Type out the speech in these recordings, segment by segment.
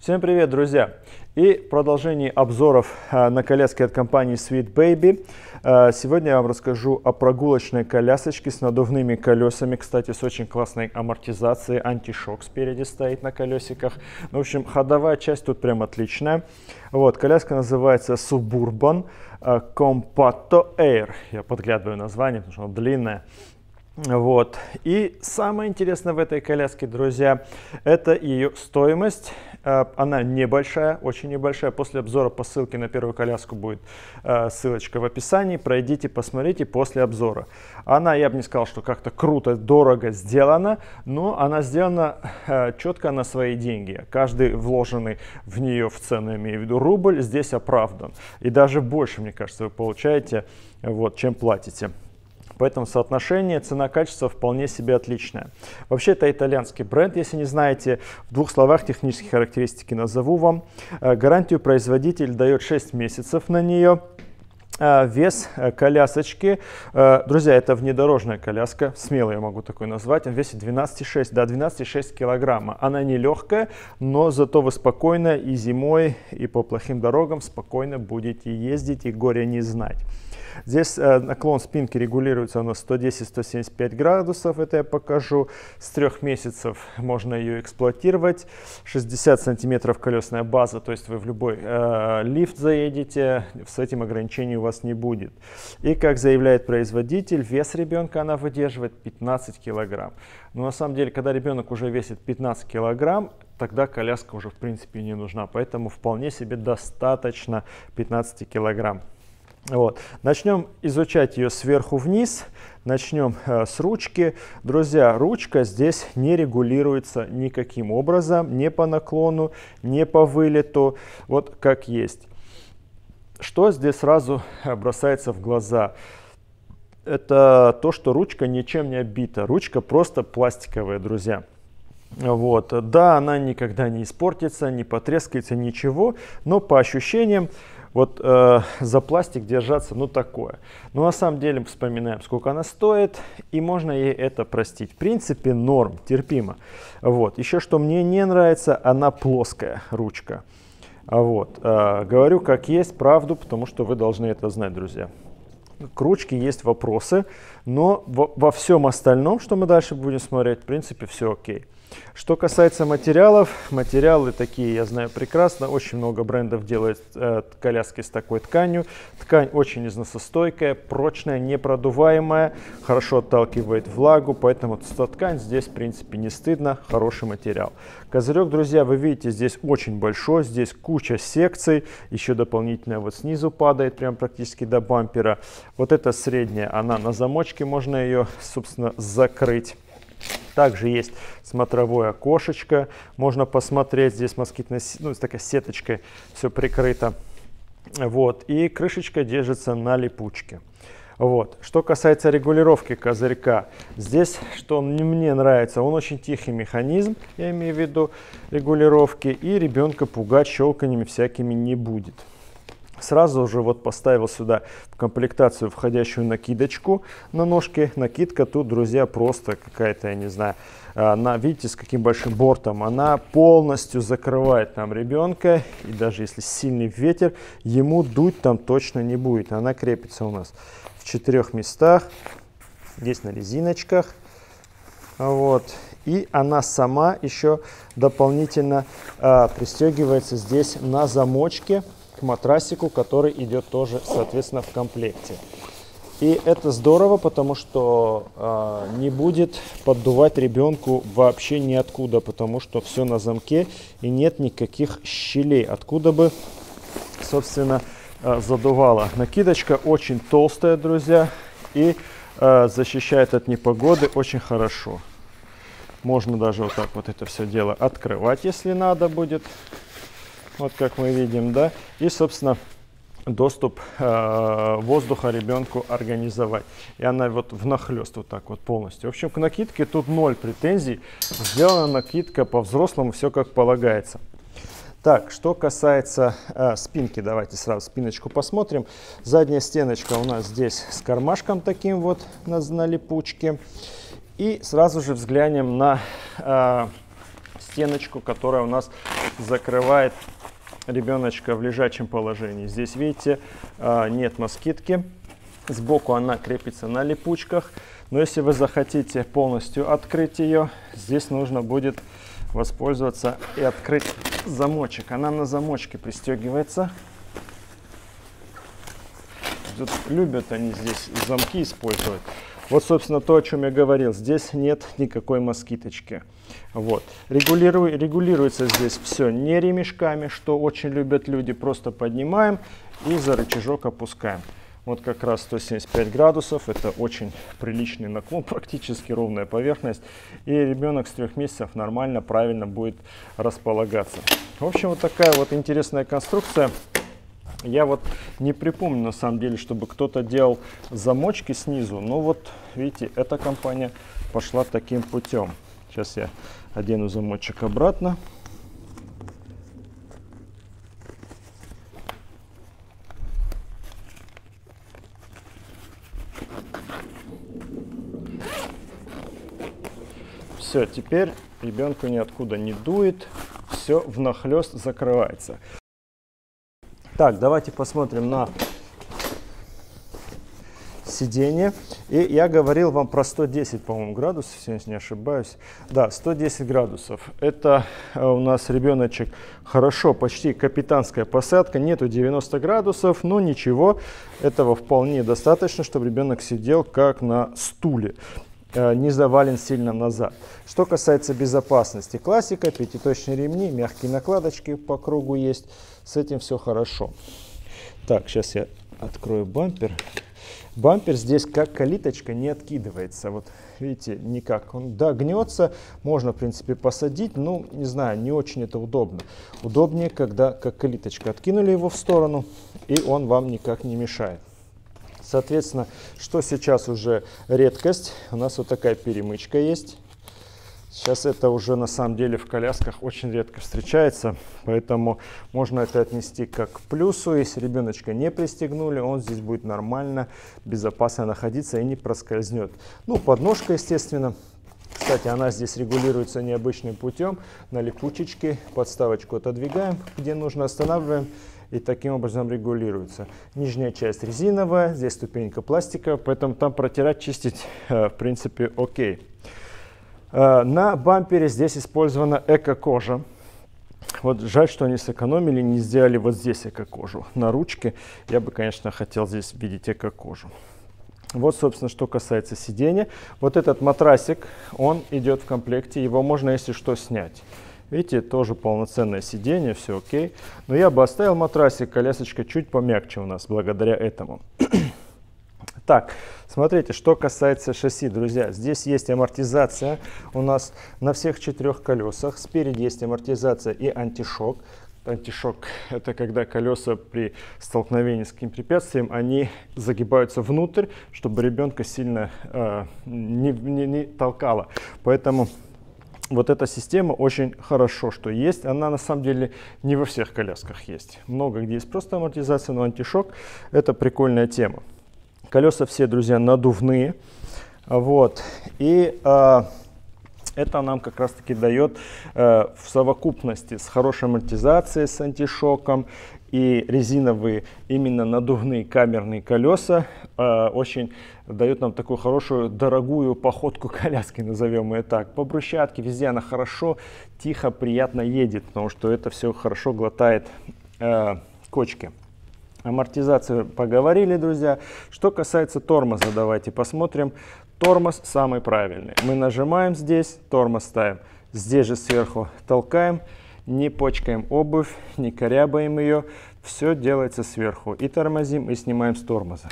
Всем привет, друзья! И продолжение обзоров на коляски от компании Sweet Baby. Сегодня я вам расскажу о прогулочной колясочке с надувными колесами. Кстати, с очень классной амортизацией. Антишок спереди стоит на колесиках. В общем, ходовая часть тут прям отличная. Вот, коляска называется Suburban Compatto Air. Я подглядываю название, потому что оно длинное. Вот. И самое интересное в этой коляске, друзья, это ее стоимость. Она небольшая, очень небольшая. После обзора по ссылке на первую коляску будет ссылочка в описании. Пройдите, посмотрите после обзора. Она, я бы не сказал, что как-то круто, дорого сделана, но она сделана четко на свои деньги. Каждый вложенный в нее в цену, имею в виду, рубль, здесь оправдан. И даже больше, мне кажется, вы получаете, вот, чем платите. Поэтому соотношение цена-качество вполне себе отличное. Вообще, это итальянский бренд, если не знаете. В двух словах технические характеристики назову вам. Гарантию производитель дает 6 месяцев на нее. Вес колясочки, друзья, это внедорожная коляска, смело я могу такой назвать, она весит 12,6, да, 12,6 килограмма. Она не легкая, но зато вы спокойно и зимой, и по плохим дорогам спокойно будете ездить и горя не знать. Здесь наклон спинки регулируется у нас 110-175 градусов, это я покажу. С 3 месяцев можно ее эксплуатировать, 60 сантиметров колесная база, то есть вы в любой лифт заедете, с этим ограничений у вас не будет. И, как заявляет производитель, вес ребенка она выдерживает 15 килограмм. Но на самом деле, когда ребенок уже весит 15 килограмм, тогда коляска уже в принципе не нужна, поэтому вполне себе достаточно 15 килограмм. Вот. Начнем изучать ее сверху вниз. Начнем с ручки. Друзья, ручка здесь не регулируется никаким образом, ни по наклону, ни по вылету. Вот как есть. Что здесь сразу бросается в глаза? Это то, что ручка ничем не обита. Ручка просто пластиковая, друзья. Вот. Да, она никогда не испортится, не потрескается, ничего. Но по ощущениям, вот за пластик держаться, ну такое. Но на самом деле вспоминаем, сколько она стоит, и можно ей это простить. В принципе, норм, терпимо. Вот. Еще что мне не нравится, она плоская ручка. Вот. Говорю как есть, правду, потому что вы должны это знать, друзья. К ручке есть вопросы, но во всем остальном, что мы дальше будем смотреть, в принципе, все окей. Что касается материалов, материалы такие, я знаю прекрасно, очень много брендов делает коляски с такой тканью. Ткань очень износостойкая, прочная, непродуваемая, хорошо отталкивает влагу, поэтому ткань здесь, в принципе, не стыдно, хороший материал. Козырек, друзья, вы видите, здесь очень большой, здесь куча секций, еще дополнительная вот снизу падает, прям практически до бампера. Вот эта средняя, она на замочке, можно ее, собственно, закрыть. Также есть смотровое окошечко, можно посмотреть, здесь москитная, ну, такая сеточка, все прикрыто. Вот, и крышечка держится на липучке. Вот. Что касается регулировки козырька, здесь, что мне нравится, он очень тихий механизм, я имею в виду регулировки, и ребенка пугать щелканиями всякими не будет. Сразу же вот поставил сюда в комплектацию входящую накидочку на ножки. Накидка тут, друзья, просто какая-то, я не знаю, она, видите, с каким большим бортом. Она полностью закрывает там ребенка, и даже если сильный ветер, ему дуть там точно не будет. Она крепится у нас в 4 местах, здесь на резиночках. Вот. И она сама еще дополнительно пристегивается здесь на замочке к матрасику, который идет тоже, соответственно, в комплекте. И это здорово, потому что не будет поддувать ребенку вообще ниоткуда, потому что все на замке и нет никаких щелей, откуда бы, собственно, задувало. Накидочка очень толстая, друзья, и защищает от непогоды очень хорошо. Можно даже вот так вот это все дело открывать, если надо будет. Вот как мы видим, да, и, собственно, доступ воздуха ребенку организовать. И она вот внахлёст вот так вот полностью. В общем, к накидке тут 0 претензий. Сделана накидка по-взрослому, все как полагается. Так, что касается спинки, давайте сразу спиночку посмотрим. Задняя стеночка у нас здесь с кармашком таким вот на липучке. И сразу же взглянем на стеночку, которая у нас закрывает ребеночка в лежачем положении. Здесь, видите, нет москитки. Сбоку она крепится на липучках. Но если вы захотите полностью открыть ее, здесь нужно будет воспользоваться и открыть замочек. Она на замочке пристегивается. Тут любят они здесь замки использовать. Вот, собственно, то, о чем я говорил. Здесь нет никакой москиточки. Вот. Регулируется здесь все не ремешками, что очень любят люди. Просто поднимаем и за рычажок опускаем. Вот как раз 175 градусов. Это очень приличный наклон, практически ровная поверхность. И ребенок с 3 месяцев нормально, правильно будет располагаться. В общем, вот такая вот интересная конструкция. Я вот не припомню, на самом деле, чтобы кто-то делал замочки снизу, но вот, видите, эта компания пошла таким путем. Сейчас я одену замочек обратно. Все, теперь ребенку ниоткуда не дует, все внахлёст закрывается. Так, давайте посмотрим на сиденье. И я говорил вам про 110, по-моему, градусов, если не ошибаюсь. Да, 110 градусов. Это у нас ребеночек хорошо, почти капитанская посадка. Нету 90 градусов, но ничего. Этого вполне достаточно, чтобы ребенок сидел как на стуле. Не завален сильно назад. Что касается безопасности, классика, пятиточные ремни, мягкие накладочки по кругу есть. С этим все хорошо. Так, сейчас я открою бампер. Бампер здесь как калиточка не откидывается. Вот видите, никак. Он гнется, можно, в принципе, посадить, но, не знаю, не очень это удобно. Удобнее, когда как калиточка. Откинули его в сторону, и он вам никак не мешает. Соответственно, что сейчас уже редкость, у нас вот такая перемычка есть. Сейчас это уже на самом деле в колясках очень редко встречается, поэтому можно это отнести как к плюсу. Если ребеночка не пристегнули, он здесь будет нормально, безопасно находиться и не проскользнет. Ну, подножка, естественно. Кстати, она здесь регулируется необычным путем. На липучечке подставочку отодвигаем, где нужно останавливаем. И таким образом регулируется. Нижняя часть резиновая, здесь ступенька пластиковая, поэтому там протирать, чистить, в принципе, окей. На бампере здесь использована эко-кожа. Вот жаль, что они сэкономили, не сделали вот здесь эко-кожу. На ручке я бы, конечно, хотел здесь видеть эко-кожу. Вот, собственно, что касается сидения. Вот этот матрасик, он идет в комплекте, его можно, если что, снять. Видите, тоже полноценное сиденье, все окей. Но я бы оставил матрасик, колясочка чуть помягче у нас благодаря этому. Так, смотрите, что касается шасси, друзья. Здесь есть амортизация у нас на всех 4 колесах. Спереди есть амортизация и антишок. Антишок – это когда колеса при столкновении с каким-то препятствием, они загибаются внутрь, чтобы ребенка сильно не толкало. Поэтому... Вот эта система очень хорошо, что есть. Она на самом деле не во всех колясках есть. Много где есть просто амортизация, но антишок – это прикольная тема. Колеса все, друзья, надувные. Вот. И это нам как раз-таки дает в совокупности с хорошей амортизацией, с антишоком и резиновые именно надувные камерные колеса очень дают нам такую хорошую, дорогую походку коляски, назовем ее так. По брусчатке везде она хорошо, тихо, приятно едет, потому что это все хорошо глотает кочки. Амортизацию поговорили, друзья. Что касается тормоза, давайте посмотрим. Тормоз самый правильный. Мы нажимаем здесь, тормоз ставим. Здесь же сверху толкаем. Не почкаем обувь, не корябаем ее. Все делается сверху. И тормозим, и снимаем с тормоза.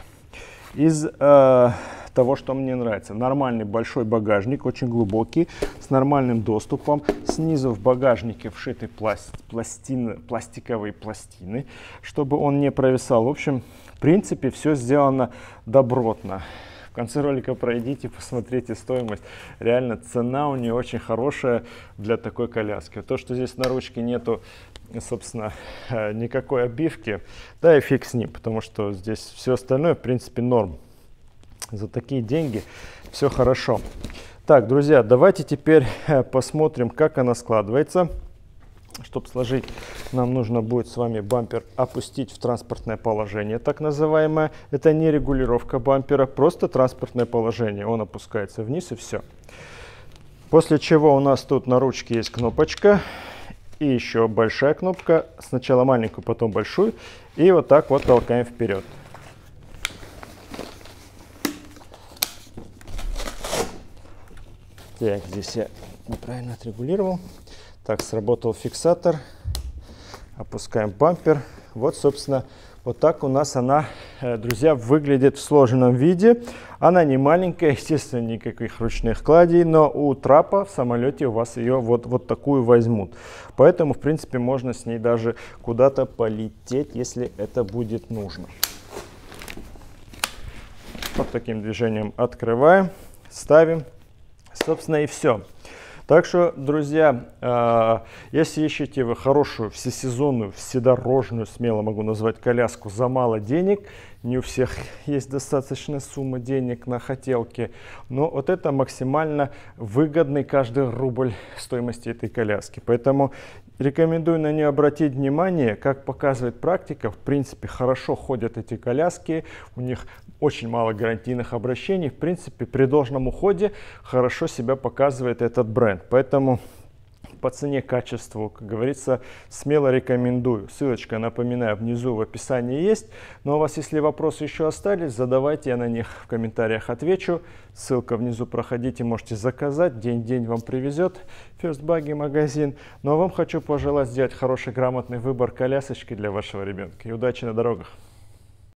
Из того, что мне нравится. Нормальный большой багажник, очень глубокий, с нормальным доступом. Снизу в багажнике вшиты пластиковые пластины, чтобы он не провисал. В общем, в принципе, все сделано добротно. В конце ролика пройдите, посмотрите стоимость. Реально цена у нее очень хорошая для такой коляски. То, что здесь на ручке нету, собственно, никакой обивки, да и фиг с ним, потому что здесь все остальное, в принципе, норм. За такие деньги все хорошо. Так, друзья, давайте теперь посмотрим, как она складывается. Чтобы сложить, нам нужно будет с вами бампер опустить в транспортное положение, так называемое. Это не регулировка бампера, просто транспортное положение. Он опускается вниз, и все. После чего у нас тут на ручке есть кнопочка и еще большая кнопка. Сначала маленькую, потом большую. И вот так вот толкаем вперед. Так, здесь я неправильно отрегулировал. Так, сработал фиксатор. Опускаем бампер. Вот, собственно, вот так у нас она, друзья, выглядит в сложенном виде. Она не маленькая, естественно, никаких ручных кладей, но у трапа в самолете у вас ее вот такую возьмут. Поэтому, в принципе, можно с ней даже куда-то полететь, если это будет нужно. Вот таким движением открываем, ставим. Собственно, и все. Так что, друзья, если ищете вы хорошую, всесезонную, вседорожную, смело могу назвать, коляску за мало денег, не у всех есть достаточная сумма денег на хотелки, но вот это максимально выгодный каждый рубль стоимости этой коляски. Поэтому рекомендую на нее обратить внимание. Как показывает практика, в принципе, хорошо ходят эти коляски, у них очень мало гарантийных обращений. В принципе, при должном уходе хорошо себя показывает этот бренд. Поэтому по цене, качеству, как говорится, смело рекомендую. Ссылочка, напоминаю, внизу в описании есть. Но у вас, если вопросы еще остались, задавайте, я на них в комментариях отвечу. Ссылка внизу, проходите, можете заказать. День-день вам привезет First Buggy магазин. Ну а вам хочу пожелать сделать хороший, грамотный выбор колясочки для вашего ребенка. И удачи на дорогах!